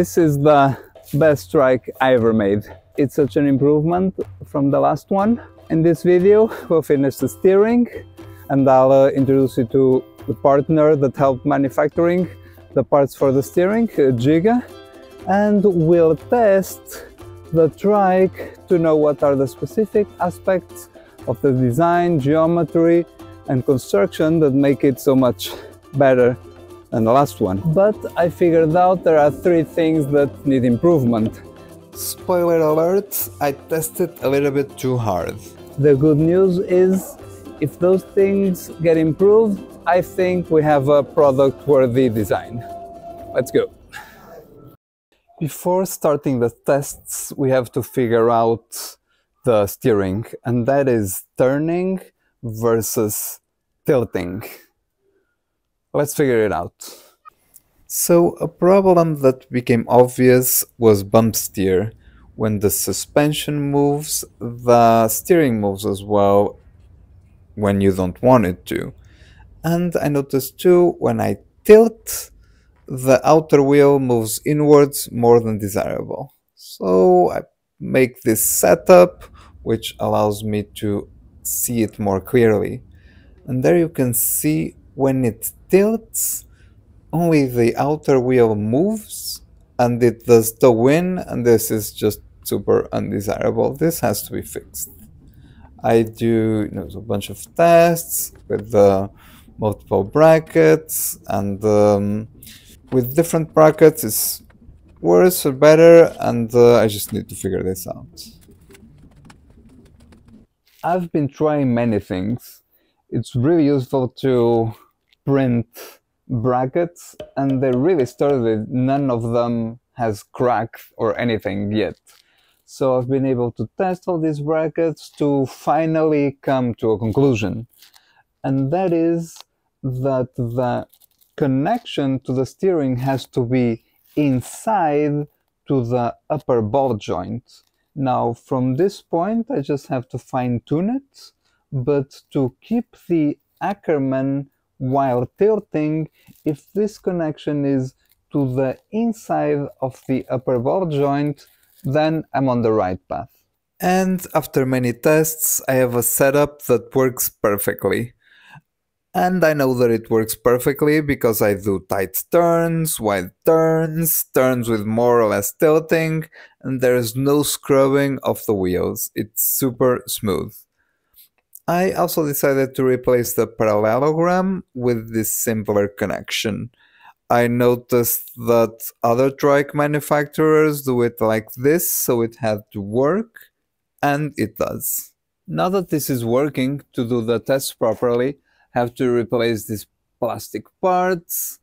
This is the best strike I ever made. It's such an improvement from the last one. In this video, we'll finish the steering and I'll introduce you to the partner that helped manufacturing the parts for the steering, Jiga, and we'll test the trike to know what are the specific aspects of the design, geometry and construction that make it so much better than the last one. But I figured out there are three things that need improvement. Spoiler alert, I tested a little bit too hard. The good news is, if those things get improved, I think we have a product-worthy design. Let's go! Before starting the tests, we have to figure out the steering, and that is turning versus tilting. Let's figure it out. So a problem that became obvious was bump steer. When the suspension moves, the steering moves as well when you don't want it to. And I noticed too, when I tilt, the outer wheel moves inwards more than desirable. So I make this setup, which allows me to see it more clearly. And there you can see when it tilts, only the outer wheel moves and it does the win, and this is just super undesirable. This has to be fixed. I do a bunch of tests with the multiple brackets, and with different brackets it's worse or better, and I just need to figure this out. I've been trying many things. It's really useful to print brackets, and they're really sturdy. None of them has cracked or anything yet. So I've been able to test all these brackets to finally come to a conclusion. And that is that the connection to the steering has to be inside to the upper ball joint. Now from this point I just have to fine-tune it, but to keep the Ackermann while tilting, if this connection is to the inside of the upper ball joint, then I'm on the right path. And after many tests, I have a setup that works perfectly. And I know that it works perfectly because I do tight turns, wide turns, turns with more or less tilting, and there is no scrubbing of the wheels. It's super smooth. I also decided to replace the parallelogram with this simpler connection. I noticed that other trike manufacturers do it like this, so it had to work, and it does. Now that this is working, to do the tests properly, I have to replace these plastic parts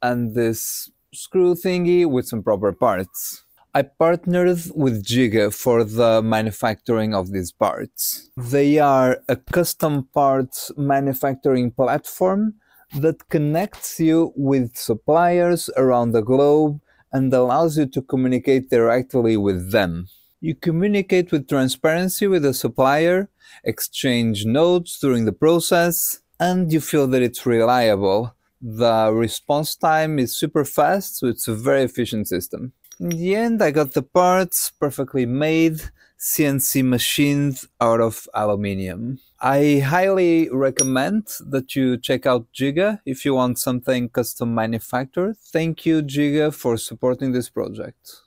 and this screw thingy with some proper parts. I partnered with Jiga for the manufacturing of these parts. They are a custom parts manufacturing platform that connects you with suppliers around the globe and allows you to communicate directly with them. You communicate with transparency with the supplier, exchange notes during the process, and you feel that it's reliable. The response time is super fast, so it's a very efficient system. In the end, I got the parts perfectly made, CNC machined out of aluminium. I highly recommend that you check out Jiga if you want something custom manufactured. Thank you, Jiga, for supporting this project.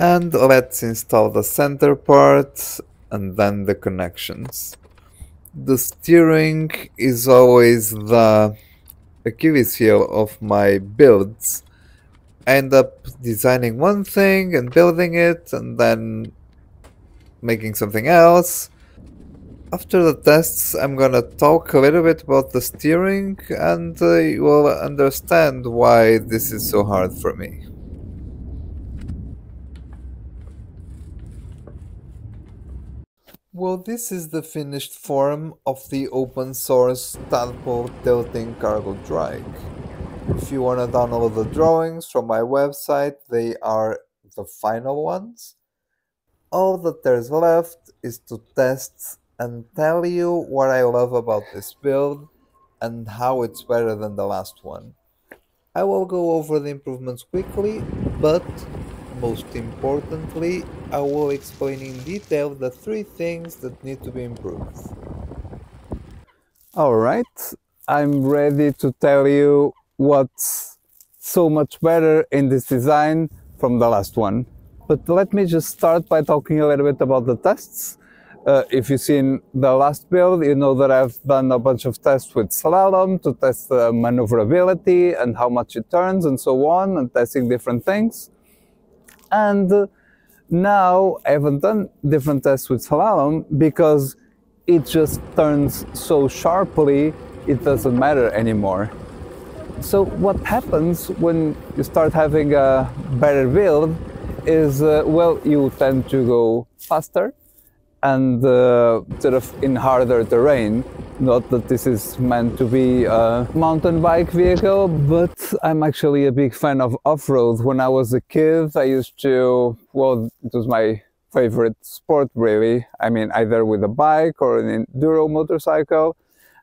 And let's install the center part and then the connections. The steering is always the Achilles heel of my builds. I end up designing one thing and building it and then making something else. After the tests, I'm gonna talk a little bit about the steering and you will understand why this is so hard for me. Well, this is the finished form of the open source tadpole tilting cargo drag. If you want to download the drawings from my website, they are the final ones. All that there's left is to test and tell you what I love about this build and how it's better than the last one. I will go over the improvements quickly, but most importantly, I will explain in detail the three things that need to be improved. Alright, I'm ready to tell you what's so much better in this design from the last one. But let me just start by talking a little bit about the tests. If you've seen the last build, you know that I've done a bunch of tests with slalom to test the maneuverability and how much it turns and so on, and testing different things. And now I haven't done different tests with slalom because it just turns so sharply, it doesn't matter anymore. So what happens when you start having a better build is, well, you tend to go faster and sort of in harder terrain. Not that this is meant to be a mountain bike vehicle, but I'm actually a big fan of off-road. When I was a kid, I used to, well, it was my favorite sport really. I mean, either with a bike or an enduro motorcycle.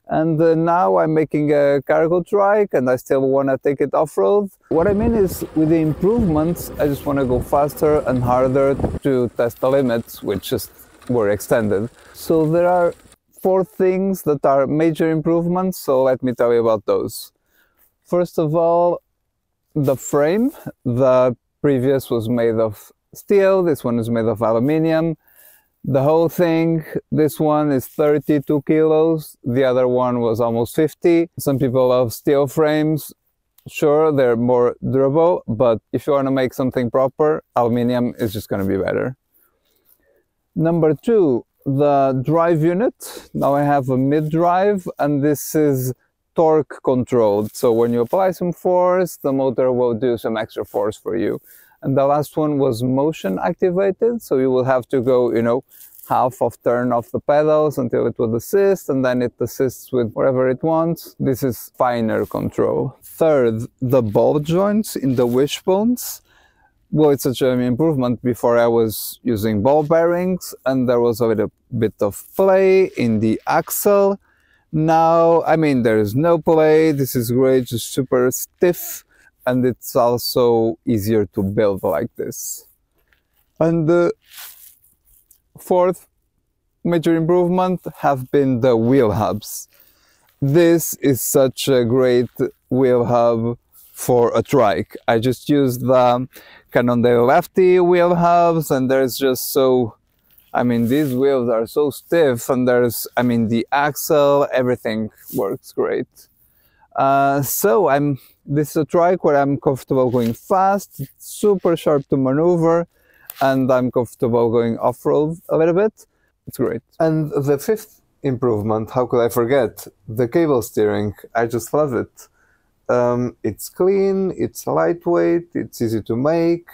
And now I'm making a cargo trike and I still want to take it off-road. What I mean is, with the improvements, I just want to go faster and harder to test the limits, which just were extended. So there are four things that are major improvements, so let me tell you about those. First of all, the frame. The previous was made of steel, this one is made of aluminium. The whole thing, this one is 32 kilos, the other one was almost 50. Some people love steel frames. Sure, they're more durable, but if you want to make something proper, aluminium is just going to be better. Number two, the drive unit. Now I have a mid-drive, and this is torque controlled. So when you apply some force, the motor will do some extra force for you. And the last one was motion activated, so you will have to go, you know, half of turn off the pedals until it will assist, and then it assists with whatever it wants. This is finer control. Third, the ball joints in the wishbones. Well, it's such an improvement. Before I was using ball bearings, and there was a little bit of play in the axle. Now, I mean, there is no play. This is great, just super stiff. And it's also easier to build like this. And the fourth major improvement have been the wheel hubs. This is such a great wheel hub for a trike. I just used the Cannondale Lefty wheel hubs, and there's just so, I mean, these wheels are so stiff, and there's, I mean, the axle, everything works great. This is a trike where I'm comfortable going fast, it's super sharp to maneuver, and I'm comfortable going off-road a little bit. It's great. And the fifth improvement, how could I forget? The cable steering. I just love it. It's clean, it's lightweight, it's easy to make.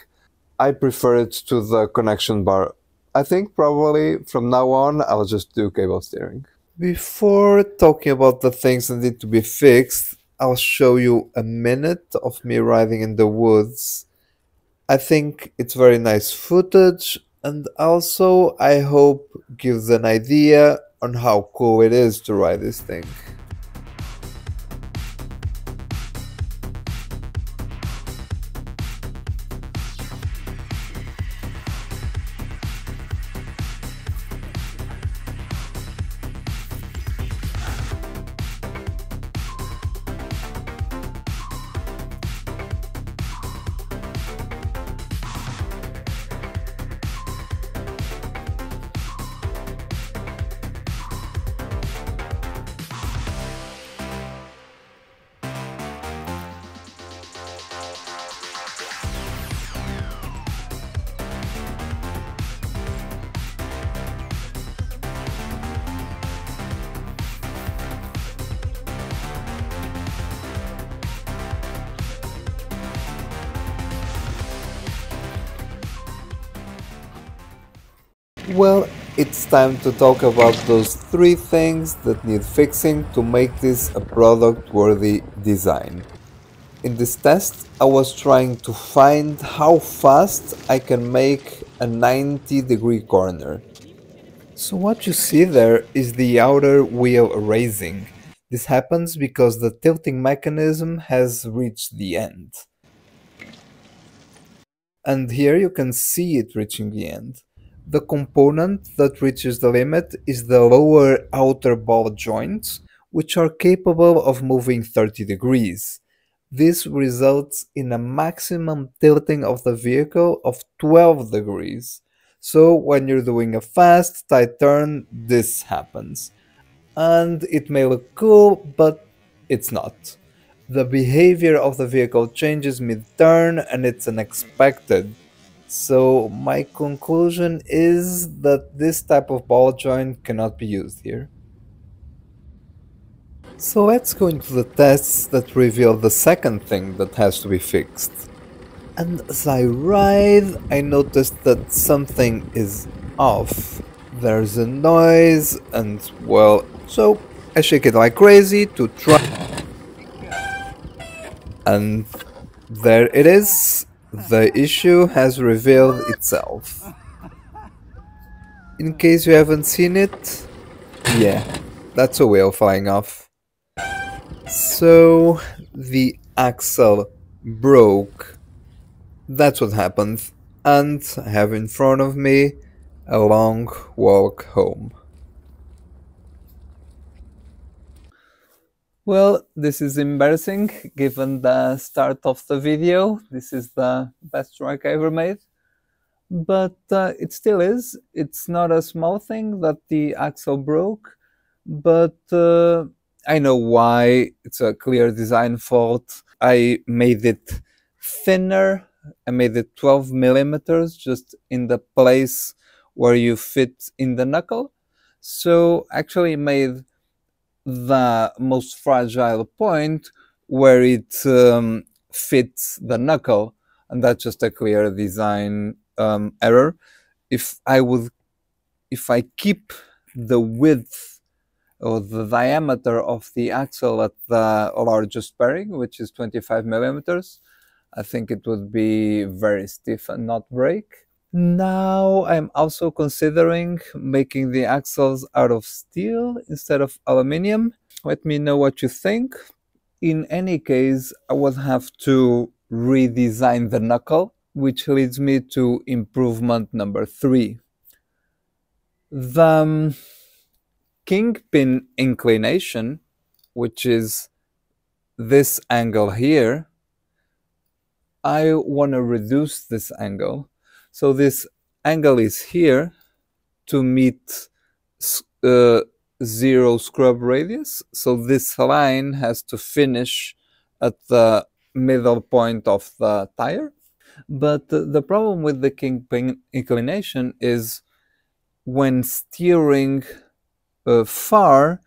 I prefer it to the connection bar. I think probably from now on I'll just do cable steering. Before talking about the things that need to be fixed, I'll show you a minute of me riding in the woods. I think it's very nice footage, and also I hope gives an idea on how cool it is to ride this thing. Well, it's time to talk about those three things that need fixing to make this a product-worthy design. In this test, I was trying to find how fast I can make a 90-degree corner. So what you see there is the outer wheel raising. This happens because the tilting mechanism has reached the end. And here you can see it reaching the end. The component that reaches the limit is the lower outer ball joints, which are capable of moving 30 degrees. This results in a maximum tilting of the vehicle of 12 degrees. So when you're doing a fast, tight turn, this happens. And it may look cool, but it's not. The behavior of the vehicle changes mid-turn and it's unexpected. So my conclusion is that this type of ball joint cannot be used here. So let's go into the tests that reveal the second thing that has to be fixed. And as I ride, I noticed that something is off. There's a noise and, well, so I shake it like crazy to try. And there it is, the issue has revealed itself. In case you haven't seen it, yeah, that's a wheel flying off. So, the axle broke. That's what happened, and I have in front of me a long walk home. Well, this is embarrassing, given the start of the video. This is the best track I ever made. But it still is. It's not a small thing that the axle broke, but I know why. It's a clear design fault. I made it thinner. I made it 12 millimeters, just in the place where you fit in the knuckle. So actually made the most fragile point where it fits the knuckle, and that's just a clear design error. If I keep the width or the diameter of the axle at the largest bearing, which is 25 millimeters, I think it would be very stiff and not break. Now I'm also considering making the axles out of steel instead of aluminium. Let me know what you think. In any case, I would have to redesign the knuckle, which leads me to improvement number 3. The kingpin inclination, which is this angle here, I want to reduce this angle. So this angle is here to meet 0 scrub radius. So this line has to finish at the middle point of the tire. But the problem with the kingpin inclination is when steering far,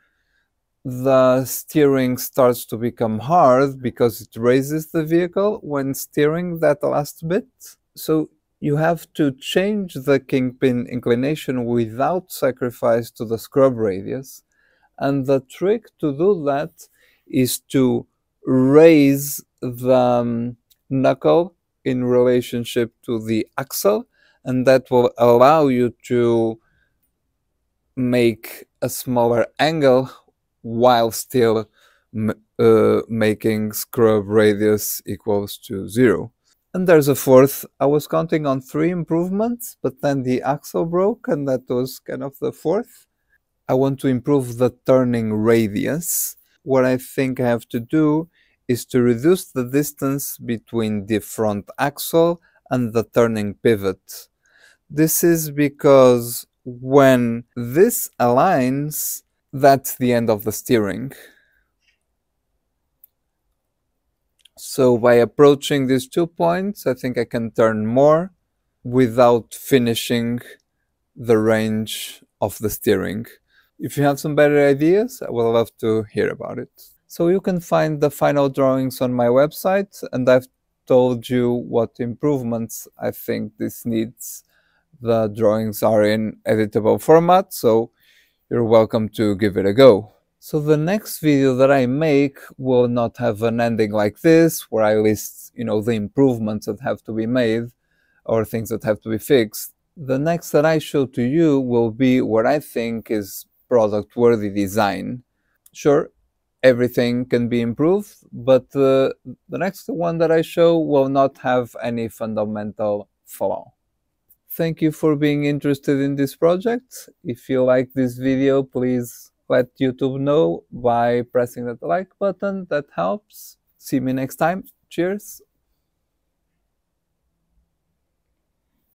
the steering starts to become hard because it raises the vehicle when steering that last bit. So you have to change the kingpin inclination without sacrifice to the scrub radius. And the trick to do that is to raise the knuckle in relationship to the axle, and that will allow you to make a smaller angle while still making scrub radius equals to 0. And there's a fourth. I was counting on 3 improvements, but then the axle broke, and that was kind of the fourth. I want to improve the turning radius. What I think I have to do is to reduce the distance between the front axle and the turning pivot. This is because when this aligns, that's the end of the steering. So by approaching these 2 points, I think I can turn more without finishing the range of the steering. If you have some better ideas, I would love to hear about it. So you can find the final drawings on my website, and I've told you what improvements I think this needs. The drawings are in editable format, so you're welcome to give it a go. So the next video that I make will not have an ending like this, where I list, the improvements that have to be made or things that have to be fixed. The next that I show to you will be what I think is product-worthy design. Sure, everything can be improved, but the next one that I show will not have any fundamental flaw. Thank you for being interested in this project. If you like this video, please let YouTube know by pressing that like button. That helps. See me next time. Cheers!